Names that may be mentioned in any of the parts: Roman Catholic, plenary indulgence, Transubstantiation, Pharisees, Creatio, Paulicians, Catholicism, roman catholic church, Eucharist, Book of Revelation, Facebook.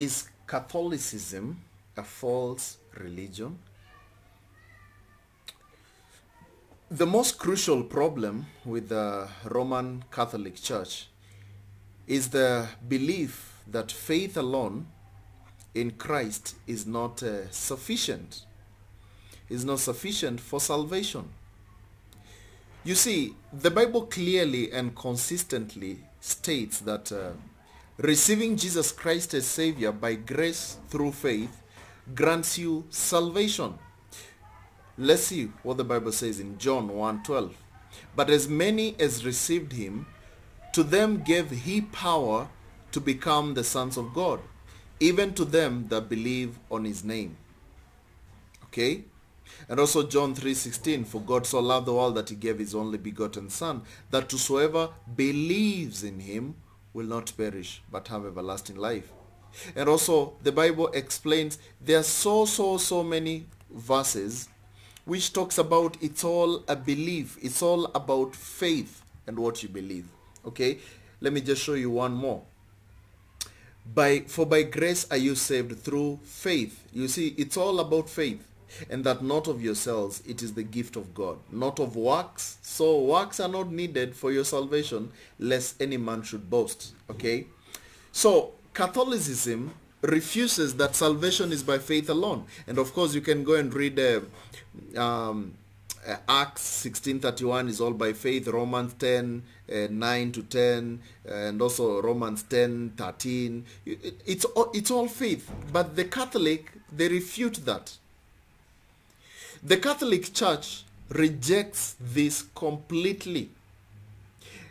Is Catholicism a false religion? The most crucial problem with the Roman Catholic Church is the belief that faith alone in Christ is not sufficient. Is not sufficient for salvation. You see, the Bible clearly and consistently states that receiving Jesus Christ as Savior by grace through faith grants you salvation. Let's see what the Bible says in John 1:12. But as many as received him, to them gave he power to become the sons of God, even to them that believe on his name. Okay? And also John 3:16, for God so loved the world that he gave his only begotten Son, that whosoever believes in him will not perish but have everlasting life. And also the Bible explains there are so many verses which talks about it's all a belief, it's all about faith and what you believe. Okay, let me just show you one more. For by grace are you saved through faith. You see, it's all about faith, and that not of yourselves, it is the gift of God, not of works. So works are not needed for your salvation, lest any man should boast. Okay, so Catholicism refuses that salvation is by faith alone. And of course you can go and read Acts 16:31 is all by faith, Romans 10:9 to 10, and also Romans 10:13. It's all faith. But the Catholic, they refute that. The Catholic Church rejects this completely.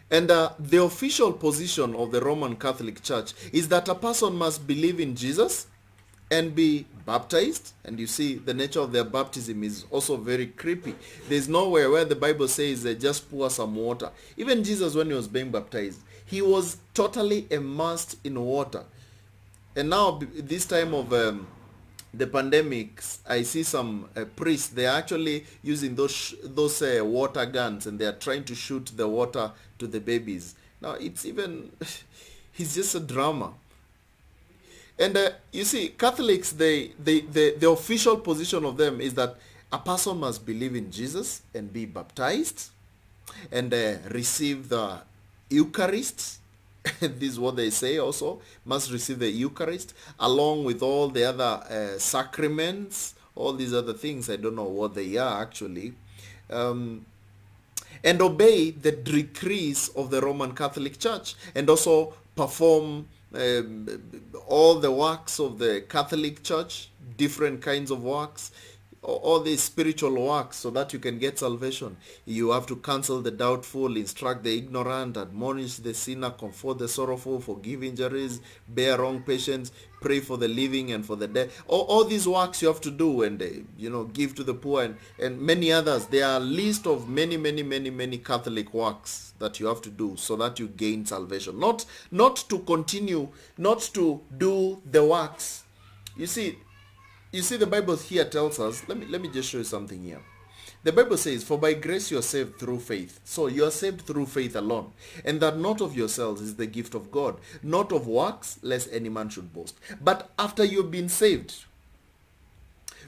And the official position of the Roman Catholic Church is that a person must believe in Jesus and be baptized. And you see, the nature of their baptism is also very creepy. There's nowhere where the Bible says they just pour some water. Even Jesus, when he was being baptized, he was totally immersed in water. And now, this time of the pandemics, I see some priests, they're actually using those water guns, and they're trying to shoot the water to the babies. Now it's even, it's just a drama. And you see, Catholics, the official position of them is that a person must believe in Jesus and be baptized and receive the Eucharist. This is what they say also, must receive the Eucharist along with all the other sacraments, all these other things. I don't know what they are actually. And obey the decrees of the Roman Catholic Church, and also perform all the works of the Catholic Church, different kinds of works, all these spiritual works, so that you can get salvation. You have to counsel the doubtful, instruct the ignorant, admonish the sinner, comfort the sorrowful, forgive injuries, bear wrong patience, pray for the living and for the dead. All these works you have to do, and you know, give to the poor, and many others. There are a list of many Catholic works that you have to do so that you gain salvation. Not to continue, not to do the works. You see, the Bible here tells us, let me just show you something here. The Bible says, for by grace you are saved through faith. So you are saved through faith alone. And that not of yourselves is the gift of God, not of works, lest any man should boast. But after you've been saved,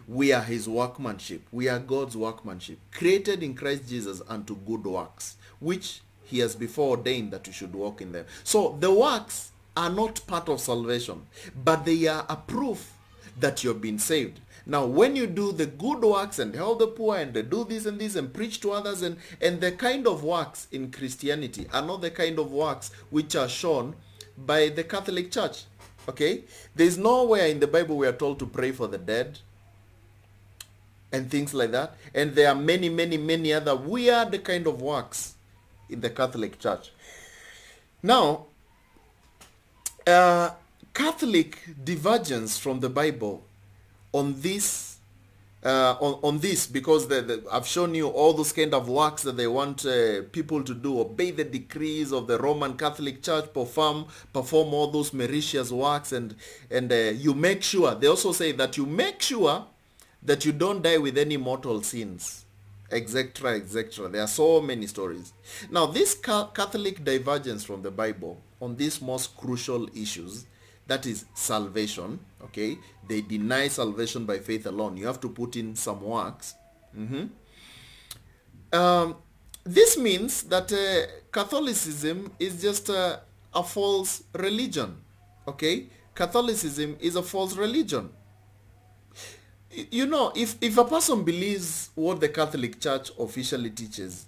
we are his workmanship. We are God's workmanship, created in Christ Jesus unto good works, which he has before ordained that you should walk in them. So the works are not part of salvation, but they are a proof that you've been saved. Now, when you do the good works and help the poor and do this and this and preach to others, and the kind of works in Christianity are not the kind of works which are shown by the Catholic Church. Okay? There's nowhere in the Bible we are told to pray for the dead and things like that. And there are many other weird kind of works in the Catholic Church. Now, Catholic divergence from the Bible on this, because I've shown you all those kind of works that they want people to do, obey the decrees of the Roman Catholic Church, perform all those meritorious works, and you make sure. They also say that you make sure that you don't die with any mortal sins, etc., etc. There are so many stories. Now, this Catholic divergence from the Bible on these most crucial issues that is salvation. Okay, they deny salvation by faith alone. You have to put in some works. This means that Catholicism is just a false religion. Okay, Catholicism is a false religion. You know, if a person believes what the Catholic Church officially teaches,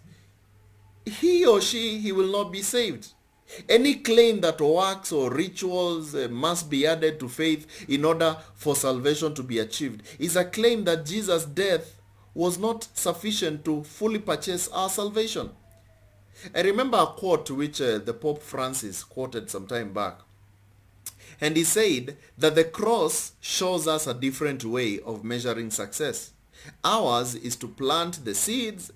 he will not be saved. Any claim that works or rituals must be added to faith in order for salvation to be achieved is a claim that Jesus' death was not sufficient to fully purchase our salvation. I remember a quote which the Pope Francis quoted some time back. And he said that the cross shows us a different way of measuring success. Ours is to plant the seeds,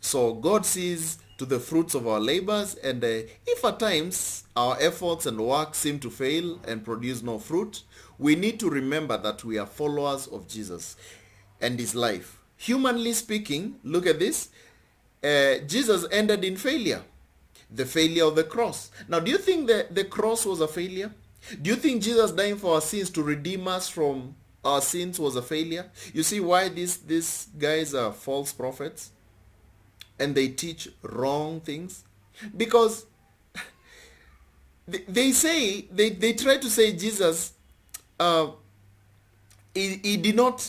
so God sees to the fruits of our labors, and if at times our efforts and work seem to fail and produce no fruit, we need to remember that we are followers of Jesus and his life. Humanly speaking, look at this, Jesus ended in failure, the failure of the cross. Now, do you think that the cross was a failure? Do you think Jesus dying for our sins to redeem us from our sins was a failure? You see why these guys are false prophets and they teach wrong things? Because they say, they try to say Jesus, he did not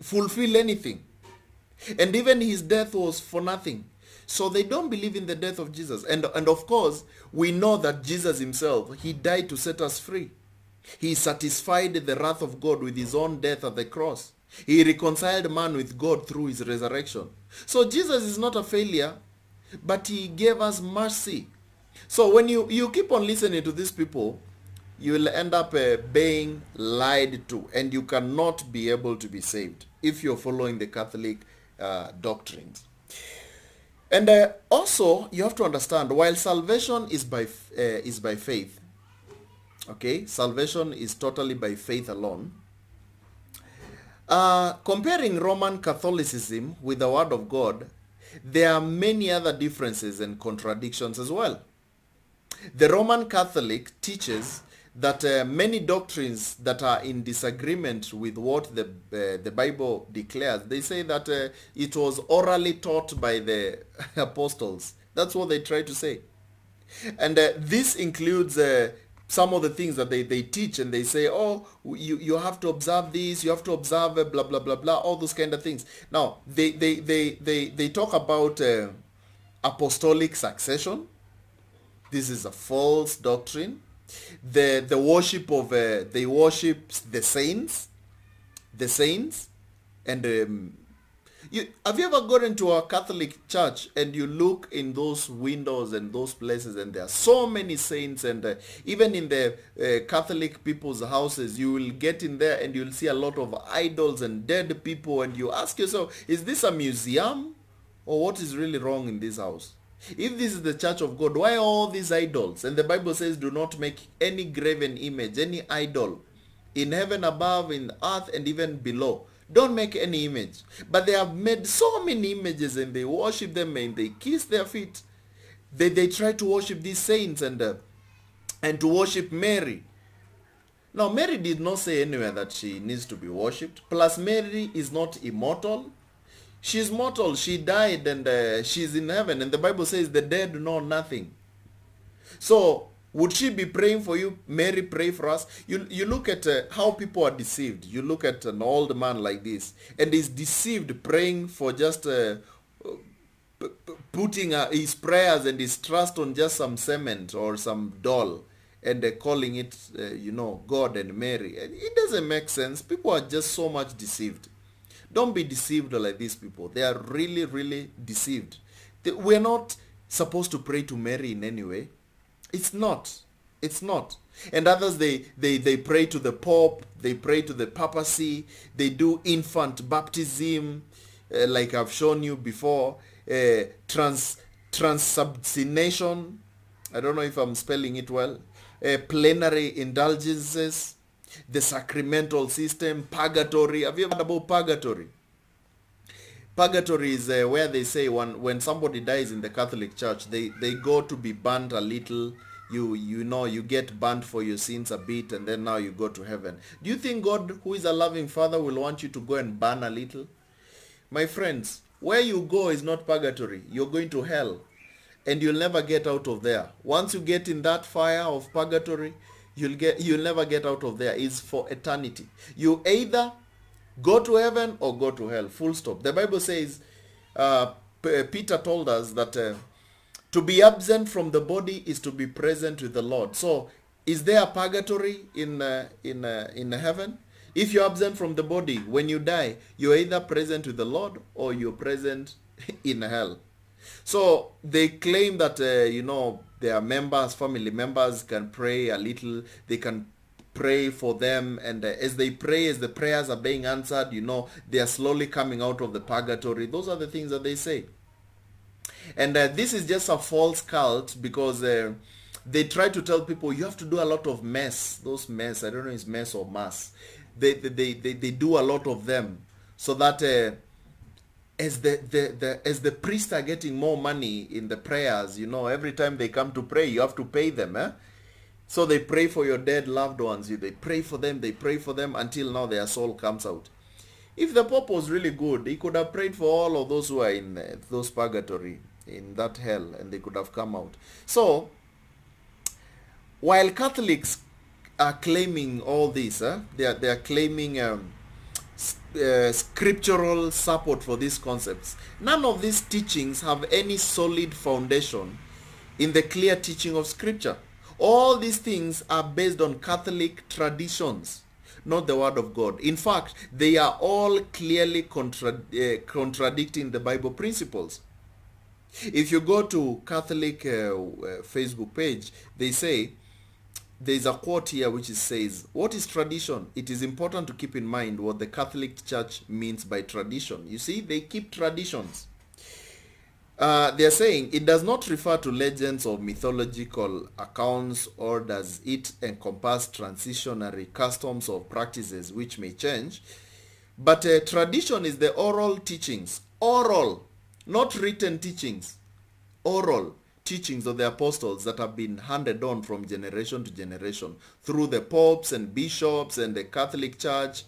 fulfill anything. And even his death was for nothing. So they don't believe in the death of Jesus. And of course, we know that Jesus himself, he died to set us free. He satisfied the wrath of God with his own death at the cross. He reconciled man with God through his resurrection. So Jesus is not a failure, but he gave us mercy. So when you keep on listening to these people, you will end up being lied to, and you cannot be able to be saved if you're following the Catholic doctrines. And also, you have to understand, while salvation is by faith, okay, salvation is totally by faith alone. Comparing Roman Catholicism with the Word of God, there are many other differences and contradictions as well. The Roman Catholic teaches that many doctrines that are in disagreement with what the Bible declares, they say that it was orally taught by the apostles. That's what they try to say. And this includes some of the things that they teach, and they say, oh, you have to observe this, you have to observe blah, blah, blah, blah, all those kind of things. Now, they talk about apostolic succession. This is a false doctrine. The worship of they worship the saints, and have you ever gone into a Catholic church and you look in those windows and those places, and there are so many saints? And even in the Catholic people's houses, you will get in there and you'll see a lot of idols and dead people, and you ask yourself, is this a museum, or what is really wrong in this house? If this is the church of God, why all these idols? And the Bible says, do not make any graven image, any idol, in heaven above, in earth, and even below. Don't make any image. But they have made so many images, and they worship them, and they kiss their feet. They try to worship these saints and to worship Mary. Now, Mary did not say anywhere that she needs to be worshipped. Plus, Mary is not immortal. She's mortal, she died, and she's in heaven. And the Bible says the dead know nothing. So would she be praying for you? Mary, pray for us. You look at how people are deceived. You look at an old man like this, and he's deceived, praying for just putting his prayers and his trust on just some cement or some doll, and calling it, you know, God and Mary. It doesn't make sense. People are just so much deceived. Don't be deceived like these people. They are really, really deceived. We're not supposed to pray to Mary in any way. It's not. It's not. And others, they pray to the Pope. They pray to the papacy. They do infant baptism, like I've shown you before. Transubstantiation. I don't know if I'm spelling it well. Plenary indulgences. The sacramental system, purgatory. Have you ever heard about purgatory? Purgatory is where they say when somebody dies in the Catholic Church, they go to be burnt a little, you get burnt for your sins a bit, and then now you go to heaven. Do you think God, who is a loving Father, will want you to go and burn a little? My friends, where you go is not purgatory. You're going to hell, and you'll never get out of there. Once you get in that fire of purgatory, you'll never get out of there. It's for eternity. You either go to heaven or go to hell. Full stop. The Bible says, Peter told us that to be absent from the body is to be present with the Lord. So, is there a purgatory in heaven? If you're absent from the body, when you die, you're either present with the Lord or you're present in hell. So they claim that their members, family members, can pray a little. They can pray for them, and as they pray, as the prayers are being answered, they are slowly coming out of the purgatory. Those are the things that they say. And this is just a false cult, because they try to tell people you have to do a lot of mess. Those mess, I don't know if it's mess or mass. They do a lot of them, so that as the priests are getting more money in the prayers, every time they come to pray, you have to pay them, eh? So they pray for your dead loved ones. They pray for them until now their soul comes out. If the Pope was really good, he could have prayed for all of those who are in those purgatory, in that hell, and they could have come out. So, while Catholics are claiming all this, they are claiming scriptural support for these concepts. None of these teachings have any solid foundation in the clear teaching of Scripture. All these things are based on Catholic traditions, not the Word of God. In fact, they are all clearly contradicting the Bible principles. If you go to Catholic Facebook page, they say, there's a quote here which says, what is tradition? It is important to keep in mind what the Catholic Church means by tradition. You see, they keep traditions. They're saying it does not refer to legends or mythological accounts, or does it encompass transitionary customs or practices which may change. But tradition is the oral teachings, oral, not written teachings, oral teachings of the apostles that have been handed on from generation to generation through the popes and bishops and the Catholic Church.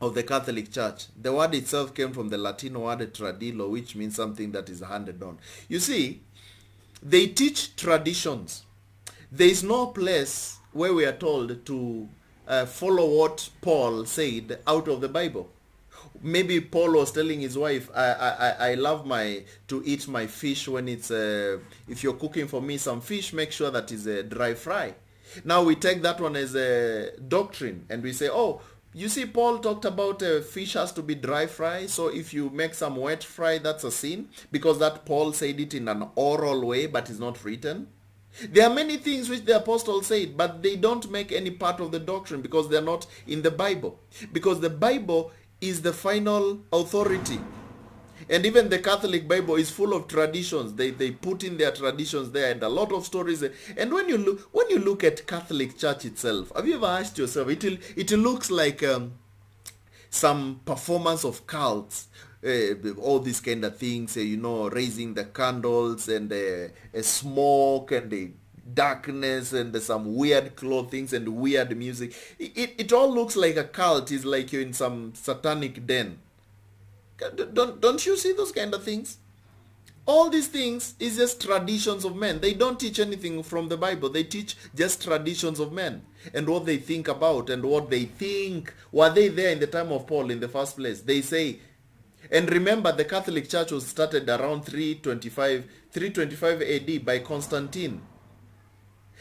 The word itself came from the Latin word tradilo, which means something that is handed on. You see, they teach traditions. There is no place where we are told to follow what Paul said out of the Bible. Maybe Paul was telling his wife, I love to eat my fish when it's if you're cooking for me some fish, make sure that is a dry fry. Now we take that one as a doctrine, and we say, oh, you see, Paul talked about fish has to be dry fry, so if you make some wet fry, that's a sin, because that Paul said it in an oral way, but it's not written. There are many things which the apostles said, but they don't make any part of the doctrine because they're not in the Bible. Because the Bible is the final authority. And even the Catholic Bible is full of traditions. They put in their traditions there, and a lot of stories. And when you look at Catholic Church itself, have you ever asked yourself, it looks like some performance of cults, all these kind of things, raising the candles and smoke and the darkness and some weird clothing and weird music. It all looks like a cult. It's like you're in some satanic den. Don't you see those kind of things? All these things is just traditions of men. They don't teach anything from the Bible. They teach just traditions of men and what they think about and what they think. Were they there in the time of Paul in the first place? They say, and remember, the Catholic Church was started around 325 AD by Constantine.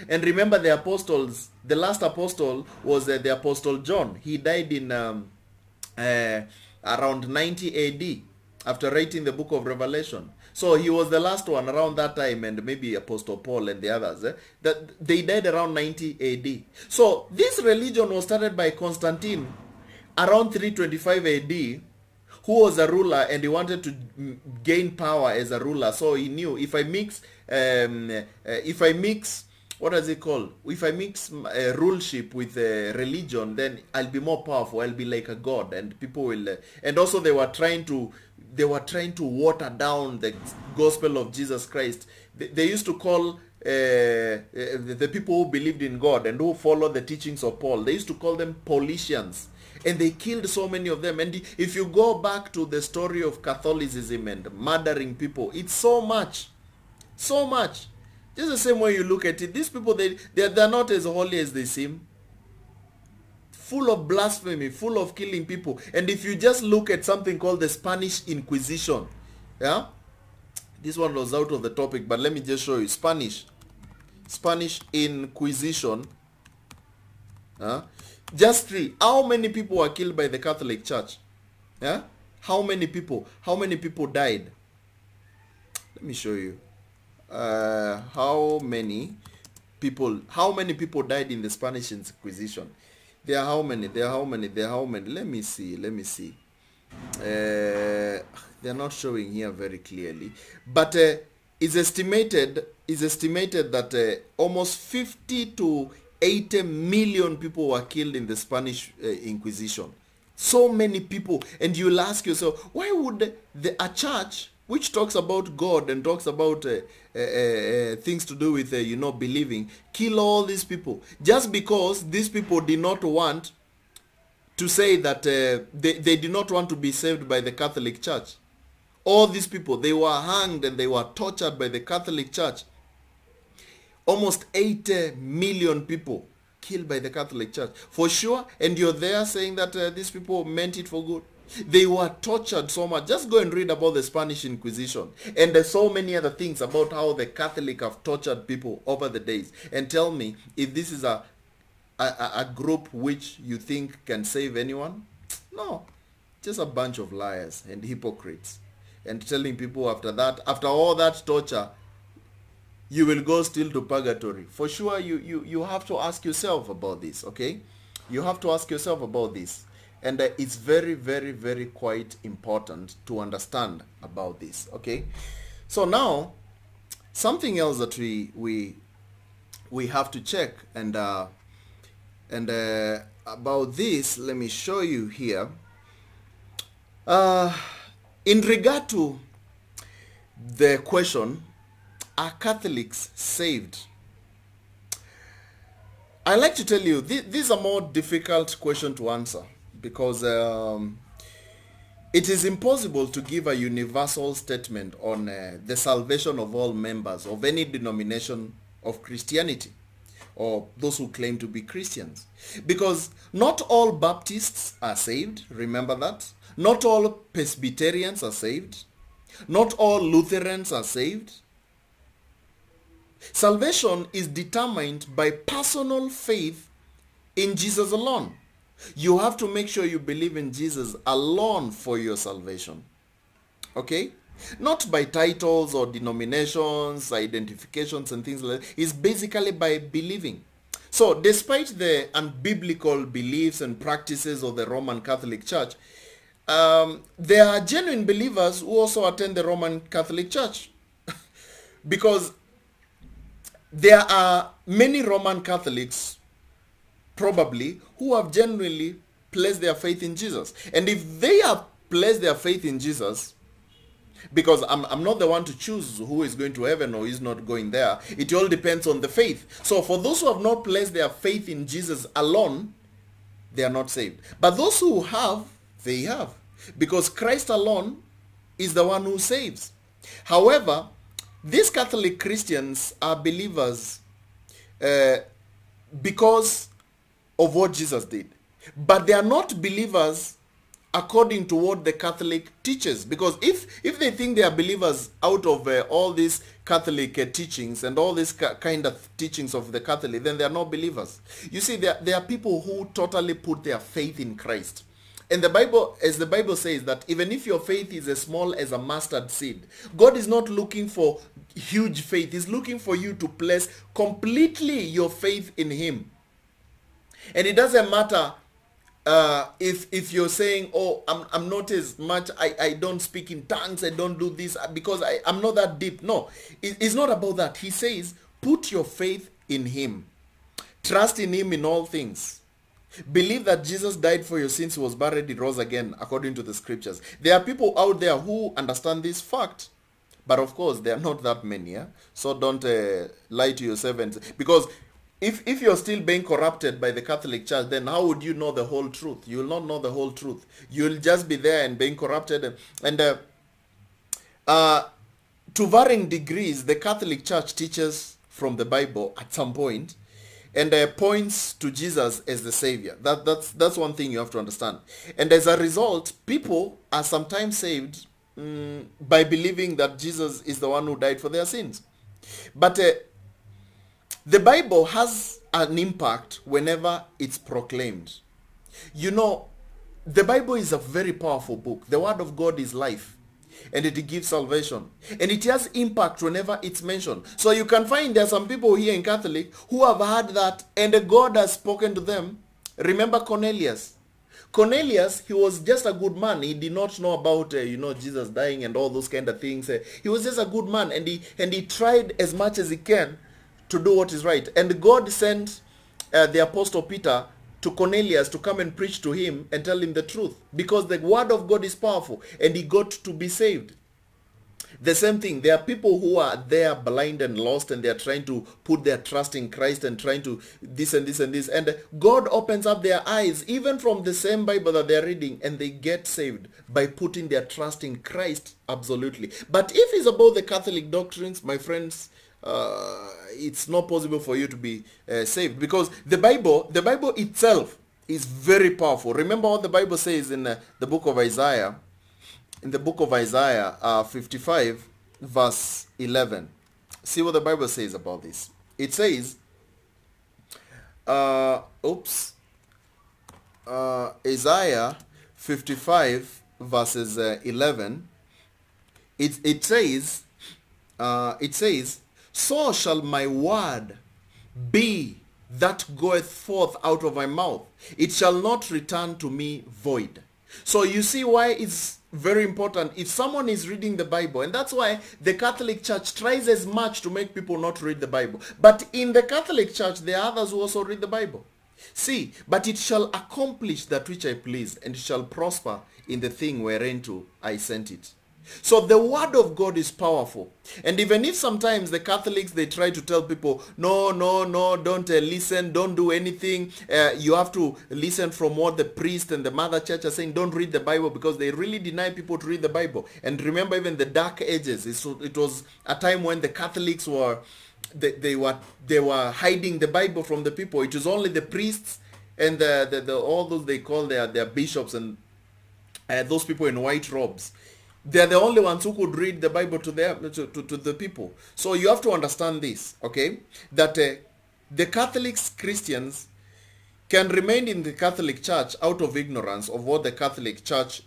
And remember, the apostles, the last apostle was the Apostle John. He died in around 90 AD after writing the Book of Revelation. So he was the last one around that time, and maybe Apostle Paul and the others. That they died around 90 AD. So this religion was started by Constantine around 325 AD, who was a ruler, and he wanted to gain power as a ruler. So he knew, if I mix what is it called? If I mix ruleship with religion, then I'll be more powerful. I'll be like a god, and people will. And also, they were trying to water down the gospel of Jesus Christ. They used to call the people who believed in God and who followed the teachings of Paul. They used to call them Paulicians, and they killed so many of them. And if you go back to the story of Catholicism and murdering people, it's so much, so much. Just the same way you look at it, these people, they're not as holy as they seem. Full of blasphemy, full of killing people. And if you just look at something called the Spanish Inquisition, yeah, this one was out of the topic, but let me just show you. Spanish Inquisition. Just three. How many people were killed by the Catholic Church? Yeah? How many people? How many people died? Let me show you. How many people died in the Spanish Inquisition? There are how many? Let me see. They're not showing here very clearly, but it's estimated that almost 50 to 80 million people were killed in the Spanish Inquisition. So many people. And you'll ask yourself, why would a church which talks about God and talks about things to do with, you know, believing, kill all these people? Just because these people did not want to say that they did not want to be saved by the Catholic Church. All these people, they were hanged and they were tortured by the Catholic Church. Almost 80 million people killed by the Catholic Church. For sure, and you're there saying that these people meant it for good. They were tortured so much. Just go and read about the Spanish Inquisition. And there's so many other things about how the Catholic have tortured people over the days. And tell me if this is a group which you think can save anyone. No. Just a bunch of liars and hypocrites. And telling people after that, after all that torture, you will go still to purgatory. For sure, you have to ask yourself about this, okay? You have to ask yourself about this. And it's very, very, very quite important to understand about this, okay? So now, something else that we have to check, and about this, let me show you here. In regard to the question, are Catholics saved? I like to tell you, this is a more difficult question to answer, because it is impossible to give a universal statement on the salvation of all members of any denomination of Christianity or those who claim to be Christians. Because not all Baptists are saved, remember that. Not all Presbyterians are saved. Not all Lutherans are saved. Salvation is determined by personal faith in Jesus alone. You have to make sure you believe in Jesus alone for your salvation. Okay? Not by titles or denominations, identifications and things like that. It's basically by believing. So despite the unbiblical beliefs and practices of the Roman Catholic Church, there are genuine believers who also attend the Roman Catholic Church. Because there are many Roman Catholics probably who have genuinely placed their faith in Jesus. And if they have placed their faith in Jesus, because I'm not the one to choose who is going to heaven or is not going there, it all depends on the faith. So for those who have not placed their faith in Jesus alone, they are not saved. But those who have, they have, because Christ alone is the one who saves. However, these Catholic Christians are believers because of what Jesus did. But they are not believers according to what the Catholic teaches. Because if they think they are believers out of all these Catholic teachings and all these kind of teachings of the Catholic, then they are not believers. You see, there are people who totally put their faith in Christ. And the Bible, as the Bible says, that even if your faith is as small as a mustard seed, God is not looking for huge faith. He's looking for you to place completely your faith in Him. And it doesn't matter if you're saying, oh, I'm not as much, I don't speak in tongues, I don't do this because I'm not that deep. No, it's not about that. He says, put your faith in Him. Trust in Him in all things. Believe that Jesus died for your sins, He was buried, He rose again, according to the scriptures. There are people out there who understand this fact, But of course, there are not that many. Yeah? So don't lie to your servants. Because if you're still being corrupted by the Catholic Church, then how would you know the whole truth? You'll not know the whole truth. You'll just be there and being corrupted. And to varying degrees, the Catholic Church teaches from the Bible at some point, and points to Jesus as the Savior. That's one thing you have to understand. And as a result, people are sometimes saved by believing that Jesus is the one who died for their sins. But the Bible has an impact whenever it's proclaimed. You know, the Bible is a very powerful book. The Word of God is life, and it gives salvation, and it has impact whenever it's mentioned. So you can find there are some people here in Catholic who have heard that, and God has spoken to them. Remember Cornelius. Cornelius, he was just a good man. He did not know about Jesus dying and all those kind of things. He was just a good man, and he tried as much as he can to do what is right. And God sent the Apostle Peter to Cornelius to come and preach to him and tell him the truth, because the Word of God is powerful, and he got to be saved. The same thing, there are people who are there blind and lost, and they are trying to put their trust in Christ and trying to this and this and this, and God opens up their eyes even from the same Bible that they are reading, and they get saved by putting their trust in Christ absolutely. But if it's about the Catholic doctrines, my friends, it's not possible for you to be saved, because the Bible itself is very powerful. Remember what the Bible says in the book of Isaiah, in the book of Isaiah 55 verse 11. See what the Bible says about this. It says, Isaiah 55 verses 11. It says, "So shall my word be that goeth forth out of my mouth. It shall not return to me void." So you see why it's very important if someone is reading the Bible. And that's why the Catholic Church tries as much to make people not read the Bible. But in the Catholic Church, there are others who also read the Bible. See, "But it shall accomplish that which I pleased, and it shall prosper in the thing whereinto I sent it." So the Word of God is powerful. And even if sometimes the Catholics, they try to tell people, no, don't listen, don't do anything. You have to listen from what the priest and the mother church are saying. Don't read the Bible, because they really deny people to read the Bible. And remember, even the Dark Ages, it was a time when the Catholics were, they were hiding the Bible from the people. It was only the priests and all those they call their bishops and those people in white robes. They are the only ones who could read the Bible to the people. So you have to understand this, okay? That the Catholics, Christians, can remain in the Catholic Church out of ignorance of what the Catholic Church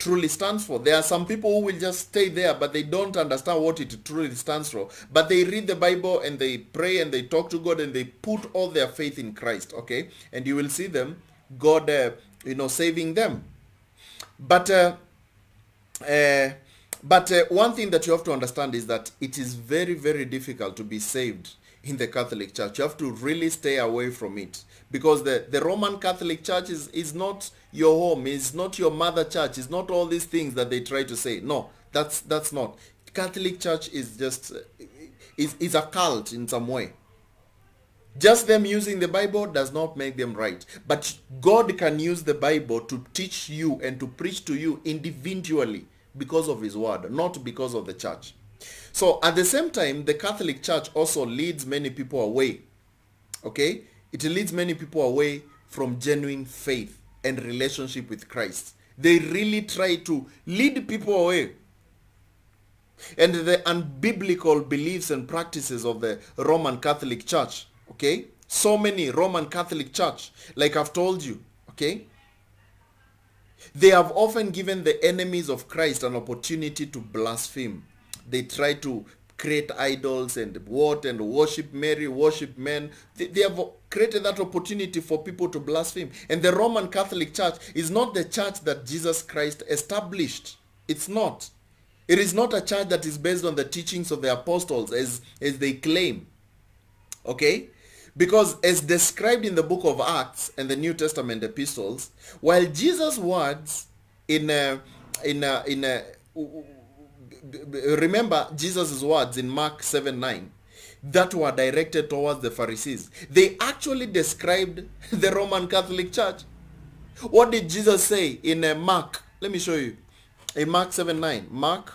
truly stands for. There are some people who will just stay there, but they don't understand what it truly stands for. But they read the Bible, and they pray, and they talk to God, and they put all their faith in Christ, okay? And you will see them, God, saving them. But one thing that you have to understand is that it is very, very difficult to be saved in the Catholic Church. You have to really stay away from it, because the Roman Catholic Church is not your home, is not your mother church, is not all these things that they try to say. No, that's not. Catholic Church is just is a cult in some way. Just them using the Bible does not make them right. But God can use the Bible to teach you and to preach to you individually because of his word, not because of the church. So at the same time, the Catholic Church also leads many people away. Okay? It leads many people away from genuine faith and relationship with Christ. They really try to lead people away. And the unbiblical beliefs and practices of the Roman Catholic Church. Okay, so many Roman Catholic Church, like I've told you, okay, they have often given the enemies of Christ an opportunity to blaspheme. They try to create idols and worship Mary, worship men. They have created that opportunity for people to blaspheme. And the Roman Catholic Church is not the church that Jesus Christ established. It's not. It is not a church that is based on the teachings of the apostles as they claim. Okay? Because as described in the book of Acts and the New Testament epistles, while Jesus' words remember Jesus' words in Mark 7:9 that were directed towards the Pharisees. They actually described the Roman Catholic Church. What did Jesus say in Mark? Let me show you. In Mark 7:9. Mark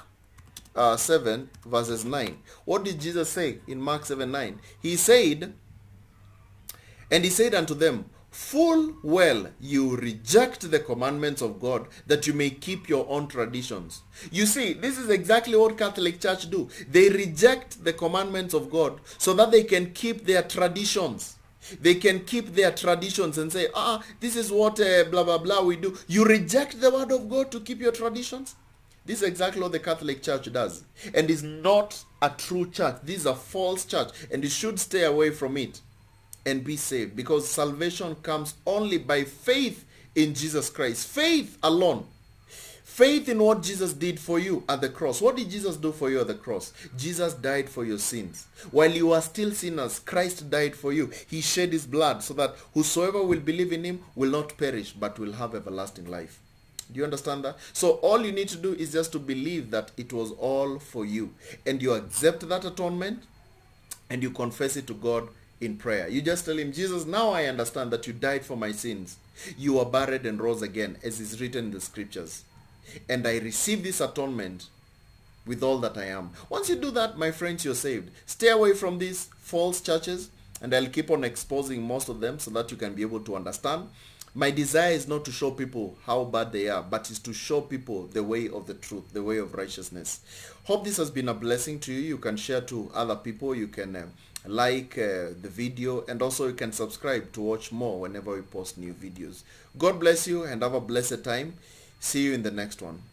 7 verses 9. What did Jesus say in Mark 7:9? He said, and he said unto them, full well you reject the commandments of God, that you may keep your own traditions. You see, this is exactly what Catholic Church do. They reject the commandments of God so that they can keep their traditions. They can keep their traditions and say, ah, this is what blah, blah, blah we do. You reject the word of God to keep your traditions? This is exactly what the Catholic Church does. And is not a true church. This is a false church. And you should stay away from it and be saved, because salvation comes only by faith in Jesus Christ. Faith alone. Faith in what Jesus did for you at the cross. What did Jesus do for you at the cross? Jesus died for your sins. While you are still sinners, Christ died for you. He shed his blood so that whosoever will believe in him will not perish but will have everlasting life. Do you understand that? So all you need to do is just to believe that it was all for you, and you accept that atonement and you confess it to God in prayer. You just tell him, Jesus, now I understand that you died for my sins. You were buried and rose again, as is written in the scriptures. And I receive this atonement with all that I am. Once you do that, my friends, you're saved. Stay away from these false churches, and I'll keep on exposing most of them so that you can be able to understand. My desire is not to show people how bad they are, but is to show people the way of the truth, the way of righteousness. Hope this has been a blessing to you. You can share to other people. You can like the video, and also you can subscribe to watch more whenever we post new videos. God bless you and have a blessed time. See you in the next one.